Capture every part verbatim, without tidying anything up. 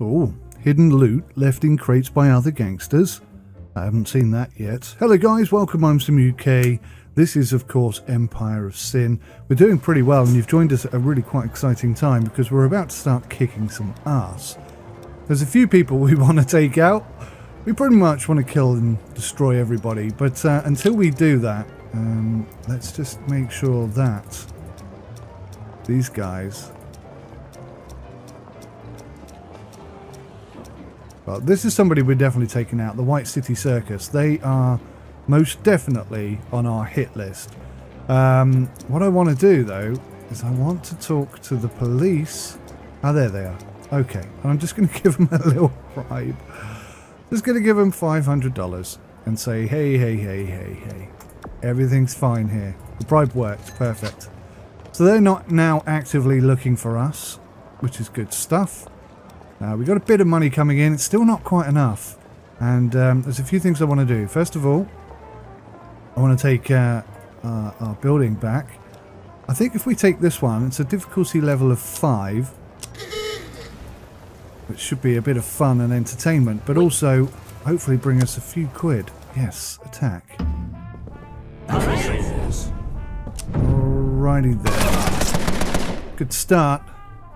Oh, hidden loot left in crates by other gangsters. I haven't seen that yet. Hello guys, welcome, I'm Sim U K. This is of course Empire of Sin. We're doing pretty well and you've joined us at a really quite exciting time because we're about to start kicking some ass. There's a few people we want to take out. We pretty much want to kill and destroy everybody, but uh, until we do that, um, let's just make sure that these guys... Well, this is somebody we're definitely taking out, the White City Circus. They are most definitely on our hit list. Um, what I want to do, though, is I want to talk to the police. Ah, there they are. Okay, and I'm just going to give them a little bribe. Just going to give them five hundred dollars and say, hey, hey, hey, hey, hey. Everything's fine here. The bribe worked. Perfect. So they're not now actively looking for us, which is good stuff. Uh, we got a bit of money coming in. It's still not quite enough. And um, there's a few things I want to do. First of all, I want to take uh, uh, our building back. I think if we take this one, it's a difficulty level of five. Which should be a bit of fun and entertainment, but also hopefully bring us a few quid. Yes, attack. Alrighty then. Good start.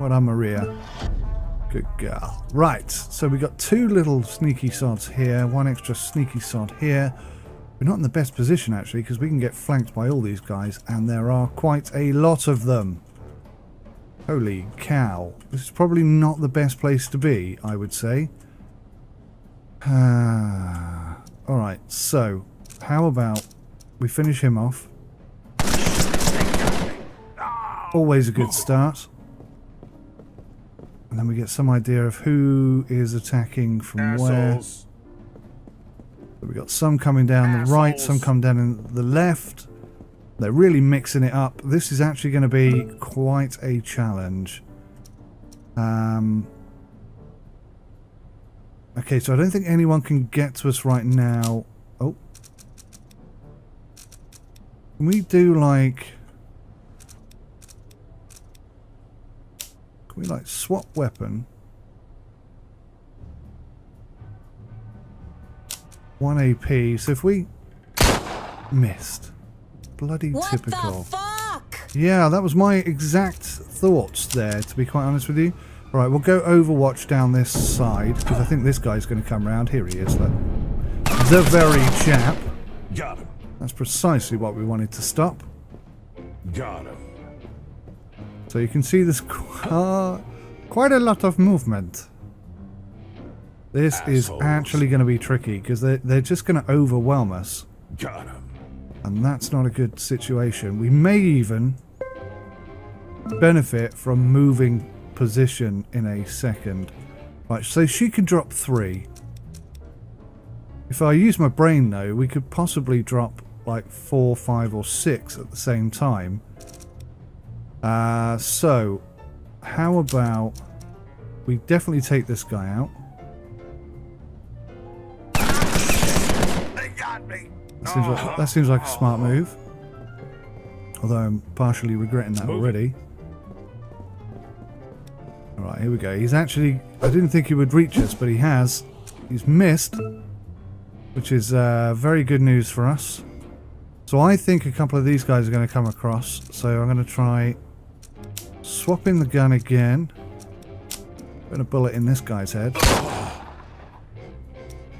Well done, Maria. Good girl. Right, so we got two little sneaky sods here, one extra sneaky sod here. We're not in the best position, actually, because we can get flanked by all these guys, and there are quite a lot of them. Holy cow. This is probably not the best place to be, I would say. Uh, Alright, so how about we finish him off? Always a good start. And then we get some idea of who is attacking from Assholes. where. So we got some coming down Assholes. the right, some come down in the left. They're really mixing it up. This is actually going to be quite a challenge. Um, okay, so I don't think anyone can get to us right now. Oh. Can we do like... Can we like swap weapon? one A P. So if we... Missed. Bloody what typical. The fuck? Yeah, that was my exact thoughts there, to be quite honest with you. All right, we'll go Overwatch down this side, because I think this guy's going to come round. Here he is, look. The very chap. Got him. That's precisely what we wanted to stop. Got him. So you can see there's qu uh, quite a lot of movement. This Assholes. is actually going to be tricky, because they're, they're just going to overwhelm us. Got him. And that's not a good situation. We may even benefit from moving position in a second. Right, so she can drop three. If I use my brain, though, we could possibly drop, like, four, five, or six at the same time. Uh, so, how about we definitely take this guy out. They got me! That seems, like, that seems like a smart move. Although I'm partially regretting that already. Alright, here we go. He's actually... I didn't think he would reach us, but he has. He's missed. Which is uh, very good news for us. So I think a couple of these guys are going to come across. So I'm going to try swapping the gun again. Put a bullet in this guy's head.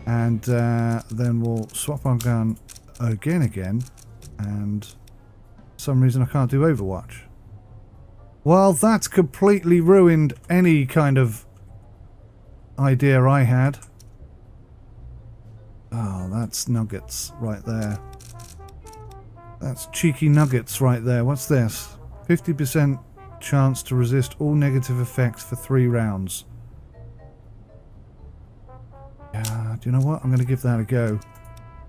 And uh, then we'll swap our gun again again, and for some reason I can't do Overwatch. Well, that's completely ruined any kind of idea I had. Oh, that's nuggets right there. That's cheeky nuggets right there. What's this? fifty percent chance to resist all negative effects for three rounds. Yeah, do you know what? I'm going to give that a go.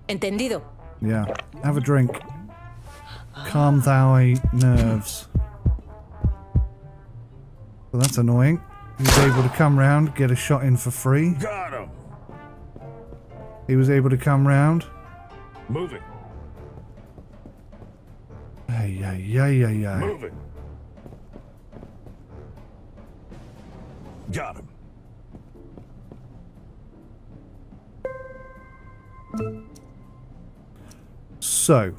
Entendido. Yeah, have a drink. Calm thy nerves. Well, that's annoying. He's able to come round, get a shot in for free. Got him. He was able to come round. Move it. Ay, ay, ay, ay, ay. Move it. Got him. So,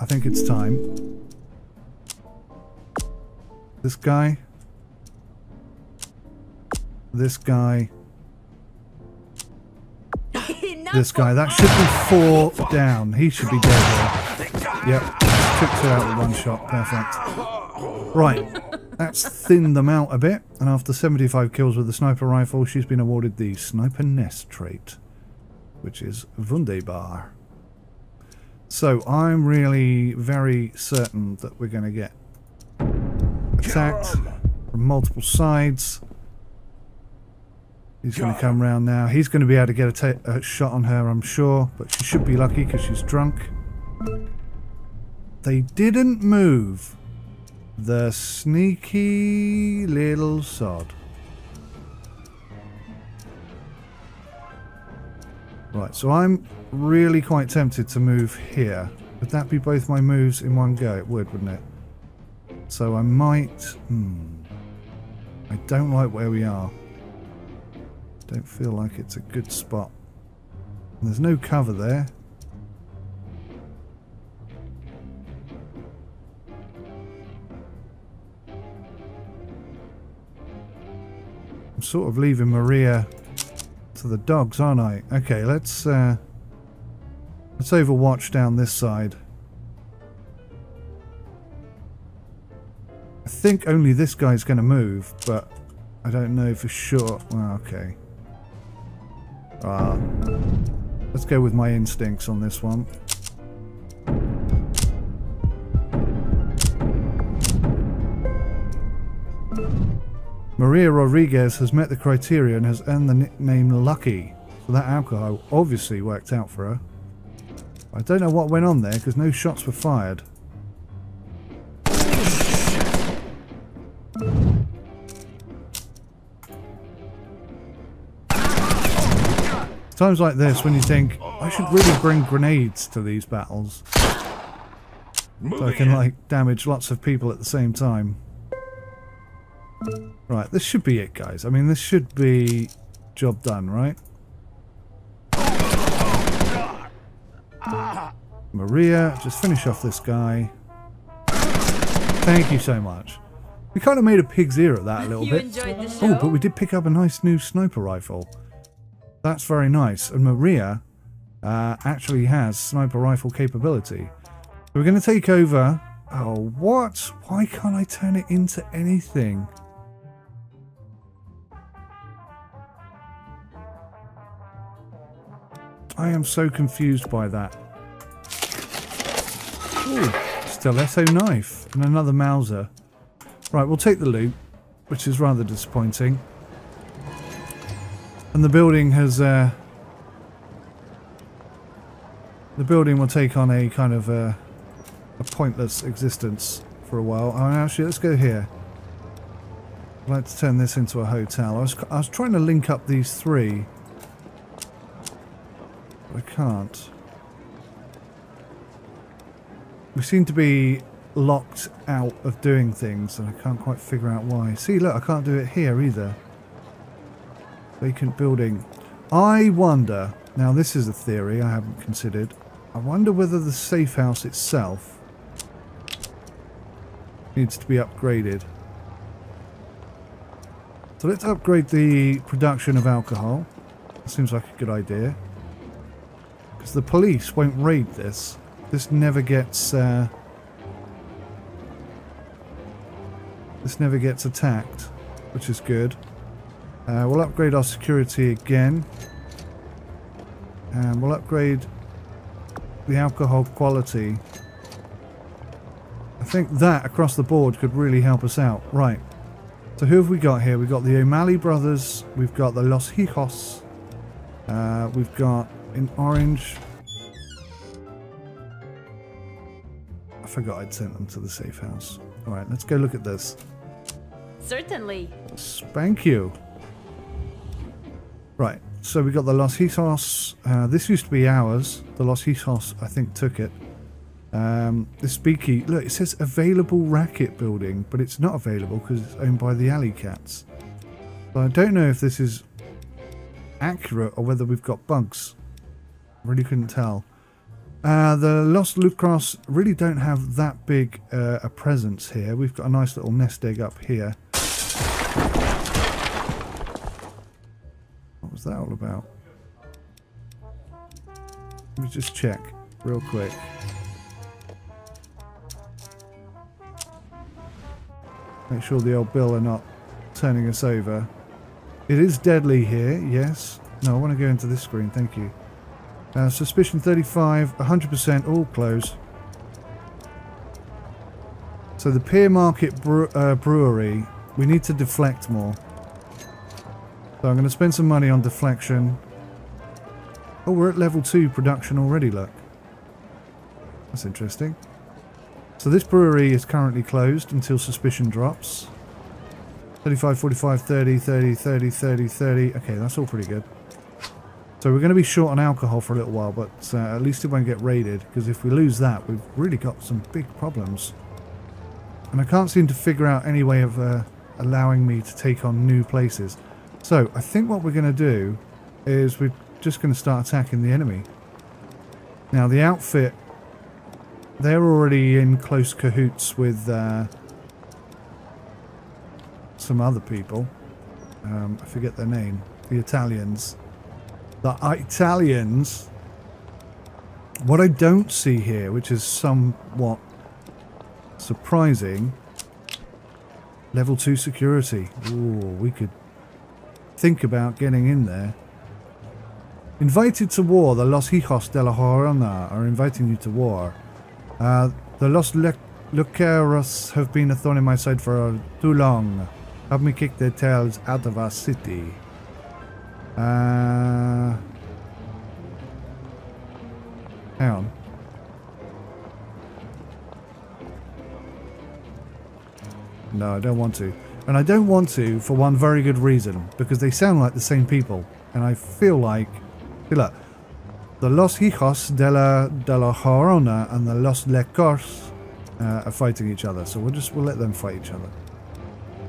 I think it's time. This guy. This guy. This guy. That should be four down. He should be dead. Yep. Took two out with one shot. Perfect. Right. That's thinned them out a bit. And after seventy-five kills with the sniper rifle, she's been awarded the sniper nest trait, which is wunderbar. So I'm really very certain that we're going to get attacked from multiple sides. He's going to come round now. He's going to be able to get a, a shot on her, I'm sure. But she should be lucky because she's drunk. They didn't move. The sneaky little sod. Right, so I'm really quite tempted to move here. Would that be both my moves in one go? It would, wouldn't it? So I might... Hmm. I don't like where we are. Don't feel like it's a good spot. And there's no cover there. I'm sort of leaving Maria to the dogs, aren't I? Okay, let's uh, let's overwatch down this side. I think only this guy's going to move, but I don't know for sure. Well, okay. Ah, let's go with my instincts on this one. Maria Rodriguez has met the criteria and has earned the nickname Lucky. So that alcohol obviously worked out for her. I don't know what went on there because no shots were fired. Times like this when you think, I should really bring grenades to these battles. So I can like damage lots of people at the same time. Right, this should be it, guys. I mean, this should be job done, right? Maria, just finish off this guy. Thank you so much. We kind of made a pig's ear at that a little bit. Oh, but we did pick up a nice new sniper rifle. That's very nice. And Maria uh, actually has sniper rifle capability. So we're going to take over... Oh, what? Why can't I turn it into anything? I am so confused by that. Ooh, stiletto knife and another Mauser. Right, we'll take the loot, which is rather disappointing. And the building has... Uh, the building will take on a kind of uh, a pointless existence for a while. Oh, actually, let's go here. I'd like to turn this into a hotel. I was, I was trying to link up these three. I can't. We seem to be locked out of doing things and I can't quite figure out why. See, look, I can't do it here either. Vacant building. I wonder, now this is a theory I haven't considered, I wonder whether the safe house itself needs to be upgraded. So let's upgrade the production of alcohol. That seems like a good idea. Because the police won't raid this. This never gets... Uh, this never gets attacked, which is good. Uh, we'll upgrade our security again. And we'll upgrade the alcohol quality. I think that, across the board, could really help us out. Right. So who have we got here? We've got the O'Malley brothers. We've got the Los Hijos. Uh, we've got... in orange. I forgot I'd sent them to the safe house. Alright, let's go look at this. Certainly. Spank you. Right, so we got the Los Hijos. Uh, this used to be ours. The Los Hijos, I think, took it. Um, the speakeasy. Look, it says available racket building, but it's not available because it's owned by the Alley Cats. So I don't know if this is accurate or whether we've got bugs. Really couldn't tell. Uh, the Los Lucras really don't have that big uh, a presence here. We've got a nice little nest egg up here. What was that all about? Let me just check real quick. Make sure the old Bill are not turning us over. It is deadly here, yes. No, I want to go into this screen, thank you. Uh, suspicion thirty-five, one hundred percent, all close. So the Pier Market bre uh, Brewery, we need to deflect more. So I'm going to spend some money on deflection. Oh, we're at level two production already, look. That's interesting. So this brewery is currently closed until suspicion drops. thirty-five, forty-five, thirty, thirty, thirty, thirty, thirty. Okay, that's all pretty good. So we're going to be short on alcohol for a little while, but uh, at least it won't get raided, because if we lose that, we've really got some big problems. And I can't seem to figure out any way of uh, allowing me to take on new places. So I think what we're going to do is we're just going to start attacking the enemy. Now the outfit, they're already in close cahoots with uh, some other people. Um, I forget their name. The Italians. The Italians. What I don't see here, which is somewhat surprising, level two security. Ooh, we could think about getting in there. Invited to war. The Los Hijos de la Llorona are inviting you to war. Uh, the Los Luceros have been a thorn in my side for too long. Help me kick their tails out of our city. Uh, hang on. No, I don't want to. And I don't want to for one very good reason. Because they sound like the same people. And I feel like... Look. The Los Hijos de la, de la Llorona and the Los Lejeros uh, are fighting each other. So we'll just we'll let them fight each other.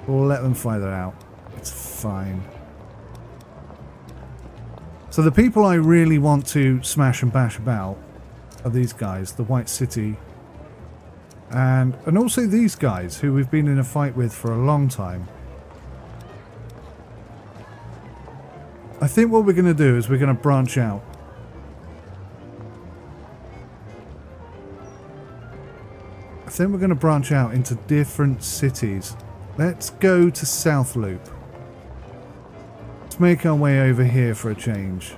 We'll let them fight it out. It's fine. So the people I really want to smash and bash about are these guys, the White City, and and also these guys who we've been in a fight with for a long time. I think what we're going to do is we're going to branch out. I think we're going to branch out into different cities. Let's go to South Loop. Let's make our way over here for a change,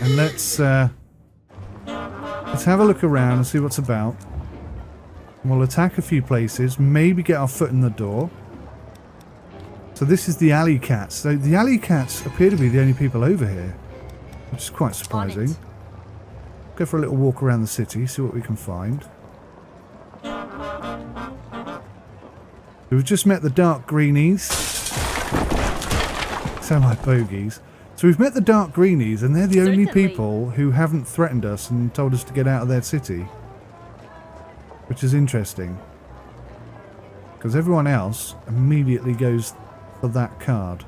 and let's uh, let's have a look around and see what's about. We'll attack a few places, maybe get our foot in the door. So this is the Alley Cats. So the Alley Cats appear to be the only people over here, which is quite surprising. Go for a little walk around the city, see what we can find. We've just met the Dark Greenies. Sound like bogeys. So we've met the Dark Greenies, and they're the Certainly. only people who haven't threatened us and told us to get out of their city, which is interesting, because everyone else immediately goes for that card.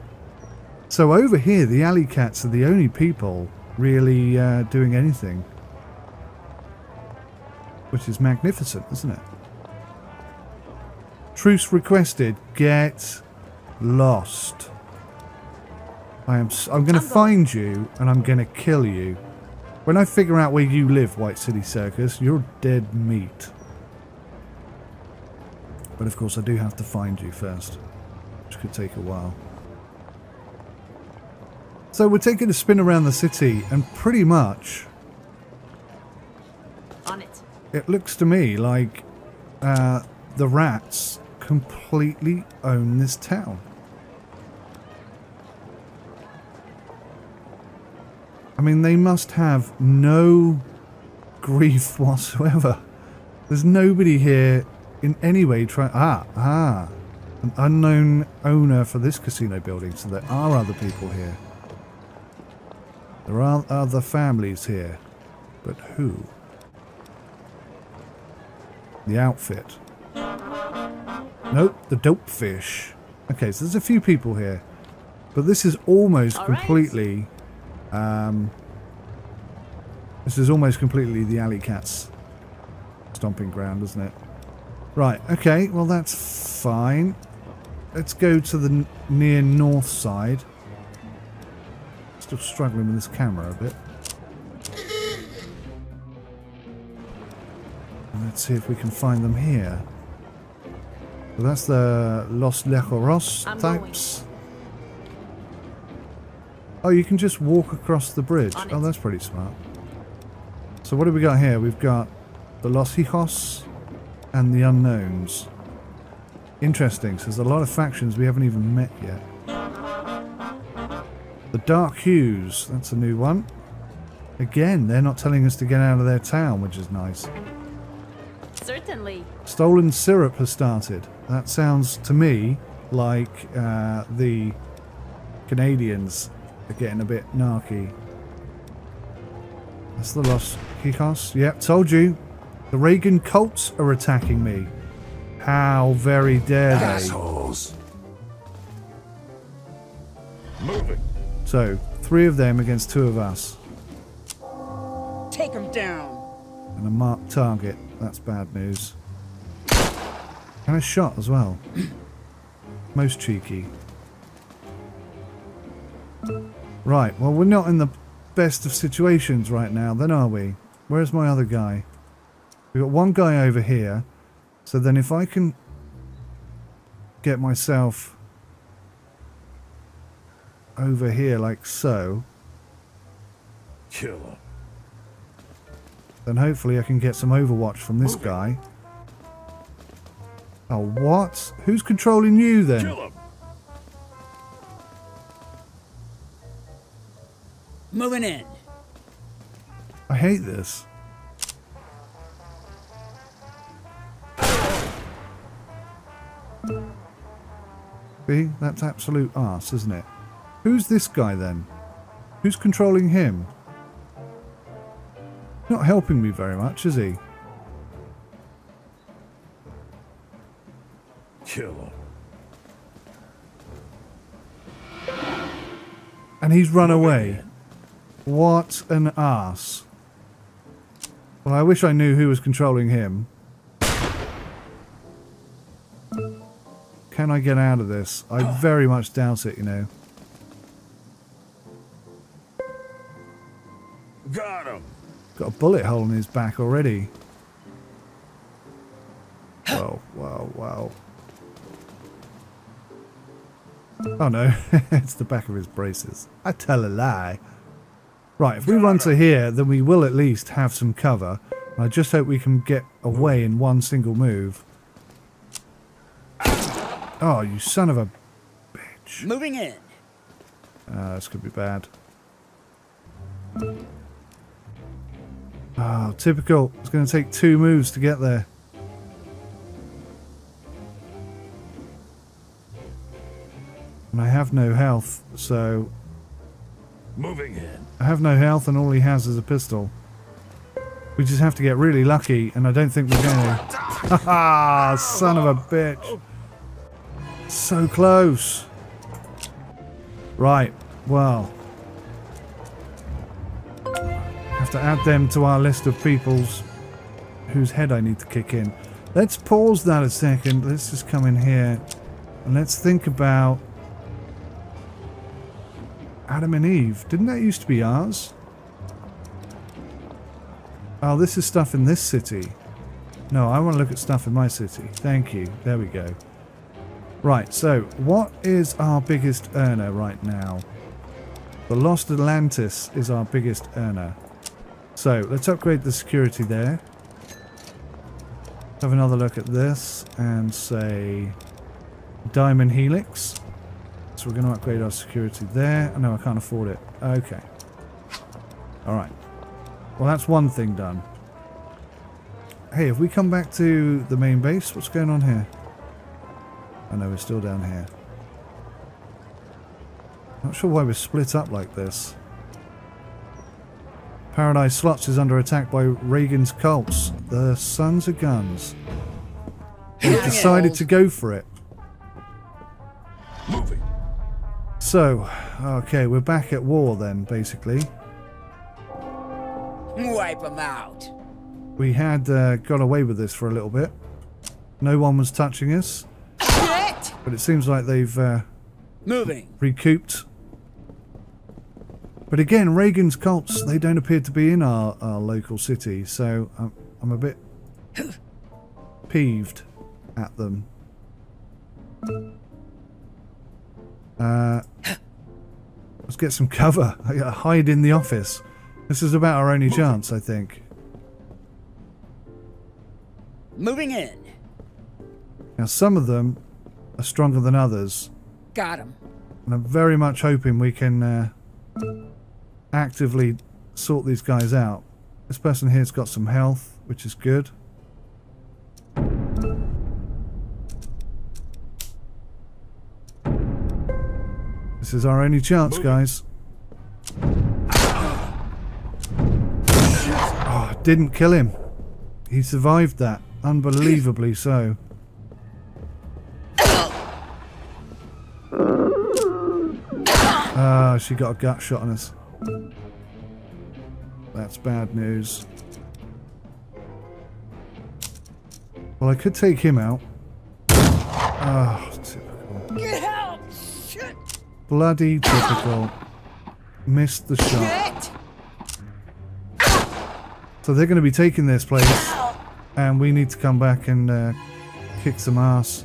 So over here, the Alley Cats are the only people really uh, doing anything, which is magnificent, isn't it? Truce requested. Get lost. I am, I'm going to find you, and I'm going to kill you. When I figure out where you live, White City Circus, you're dead meat. But of course I do have to find you first, which could take a while. So we're taking a spin around the city, and pretty much... On it. It looks to me like uh, the rats completely own this town. I mean, they must have no grief whatsoever. There's nobody here in any way trying... Ah, ah. An unknown owner for this casino building, so there are other people here. There are other families here. But who? The outfit. Nope, the Dope Fish. Okay, so there's a few people here. But this is almost completely... Um, This is almost completely the Alley Cats stomping ground, isn't it? Right, okay, well that's fine. Let's go to the n near north side. Still struggling with this camera a bit. And let's see if we can find them here. Well, that's the Los Lejeros types. Oh, you can just walk across the bridge. Oh, that's pretty smart. So what have we got here? We've got the Los Hijos and the Unknowns. Interesting, so there's a lot of factions we haven't even met yet. The Dark Hues, that's a new one. Again, they're not telling us to get out of their town, which is nice. Certainly. Stolen Syrup has started. That sounds to me like uh, the Canadians are getting a bit narky. That's the Los Kikos. Yep, told you. The Reagan Colts are attacking me. How very dare they. Assholes. Moving. So, three of them against two of us. Take them down. And a marked target. That's bad news. And a shot as well. Most cheeky. Right, well we're not in the best of situations right now then, are we? Where's my other guy? We've got one guy over here. So then if I can get myself over here like so, killer, then hopefully I can get some overwatch from this okay. guy. Oh, what? Who's controlling you then? Kill him. Moving in. I hate this. See, that's absolute arse, isn't it? Who's this guy then? Who's controlling him? Not helping me very much, is he? Killer. And he's run away. What an arse. Well, I wish I knew who was controlling him. Can I get out of this? I very much doubt it, you know. Got him. Got a bullet hole in his back already. Wow, wow, wow. Oh no, it's the back of his braces. I tell a lie. Right, if we run to here, then we will at least have some cover. I just hope we can get away in one single move. Oh, you son of a bitch. Moving in. Uh, this could be bad. Oh, typical. It's going to take two moves to get there. And I have no health, so... Moving in. I have no health and all he has is a pistol. We just have to get really lucky, and I don't think we're going to... Haha, son of a bitch. So close. Right, well... Have to add them to our list of peoples whose head I need to kick in. Let's pause that a second. Let's just come in here and let's think about Adam and Eve. Didn't that used to be ours? Oh, this is stuff in this city. No, I want to look at stuff in my city. Thank you. There we go. Right, so what is our biggest earner right now? The Lost Atlantis is our biggest earner. So, let's upgrade the security there. Have another look at this and say Diamond Helix. So we're going to upgrade our security there. Oh, no, I can't afford it. Okay. Alright. Well, that's one thing done. Hey, if we come back to the main base, what's going on here? Oh no, we're still down here. Not sure why we're split up like this. Paradise Slots is under attack by Reagan's Colts. The sons of guns. We've decided to go for it. Moving. So, okay, we're back at war then, basically. Wipe them out. We had uh, got away with this for a little bit. No one was touching us. Shit! But it seems like they've uh, moving recouped. But again, Reagan's Colts, they don't appear to be in our, our local city, so I'm, I'm a bit peeved at them. Uh, let's get some cover. I gotta hide in the office. This is about our only chance, I think. Moving in. Now, some of them are stronger than others. Got them. And I'm very much hoping we can uh, actively sort these guys out. This person here's got some health, which is good. This is our only chance, guys. Oh, didn't kill him. He survived that. Unbelievably so. Ah, oh, she got a gut shot on us. That's bad news. Well, I could take him out. Oh, typical. Get out! Shit! Bloody typical. Missed the shot. So they're going to be taking this place, and we need to come back and uh, kick some ass.